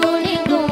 Guni Guni.